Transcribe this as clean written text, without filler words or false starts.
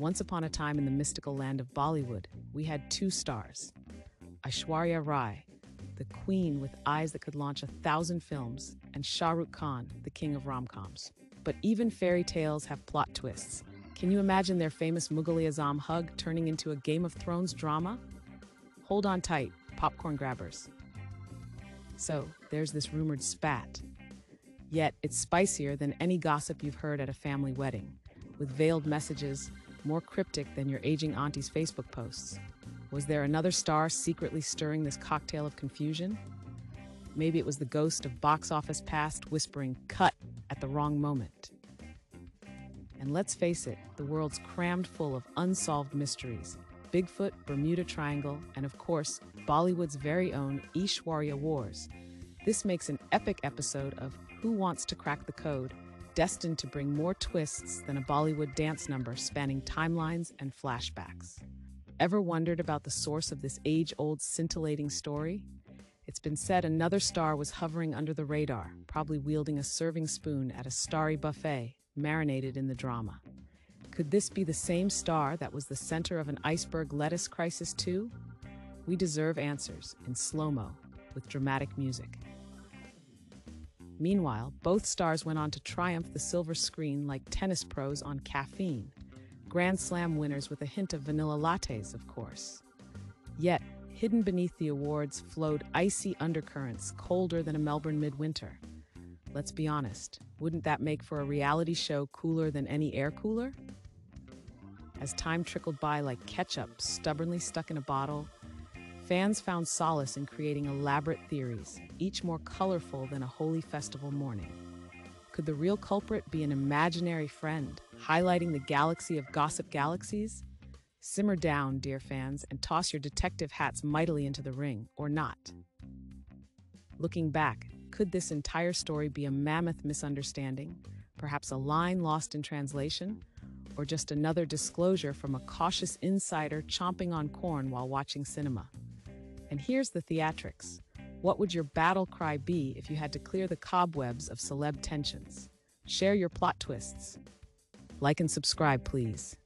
Once upon a time in the mystical land of Bollywood, we had two stars. Aishwarya Rai, the queen with eyes that could launch 1,000 films, and Shah Rukh Khan, the king of rom-coms. But even fairy tales have plot twists. Can you imagine their famous Mughal-e-Azam hug turning into a Game of Thrones drama? Hold on tight, popcorn grabbers. So, there's this rumored spat. Yet, it's spicier than any gossip you've heard at a family wedding, with veiled messages more cryptic than your aging auntie's Facebook posts. Was there another star secretly stirring this cocktail of confusion? Maybe it was the ghost of box office past whispering "cut" at the wrong moment. And let's face it, the world's crammed full of unsolved mysteries. Bigfoot, Bermuda Triangle, and of course, Bollywood's very own Aishwarya Wars. This makes an epic episode of Who Wants to Crack the Code, destined to bring more twists than a Bollywood dance number spanning timelines and flashbacks. Ever wondered about the source of this age-old scintillating story? It's been said another star was hovering under the radar, probably wielding a serving spoon at a starry buffet, marinated in the drama. Could this be the same star that was the center of an iceberg lettuce crisis too? We deserve answers in slow-mo with dramatic music. Meanwhile, both stars went on to triumph the silver screen like tennis pros on caffeine, Grand Slam winners with a hint of vanilla lattes, of course. Yet, hidden beneath the awards flowed icy undercurrents colder than a Melbourne midwinter. Let's be honest, wouldn't that make for a reality show cooler than any air cooler? As time trickled by like ketchup stubbornly stuck in a bottle, fans found solace in creating elaborate theories, each more colorful than a holy festival morning. Could the real culprit be an imaginary friend, highlighting the galaxy of gossip galaxies? Simmer down, dear fans, and toss your detective hats mightily into the ring, or not. Looking back, could this entire story be a mammoth misunderstanding, perhaps a line lost in translation, or just another disclosure from a cautious insider chomping on corn while watching cinema? And here's the theatrics. What would your battle cry be if you had to clear the cobwebs of celeb tensions? Share your plot twists. Like and subscribe, please.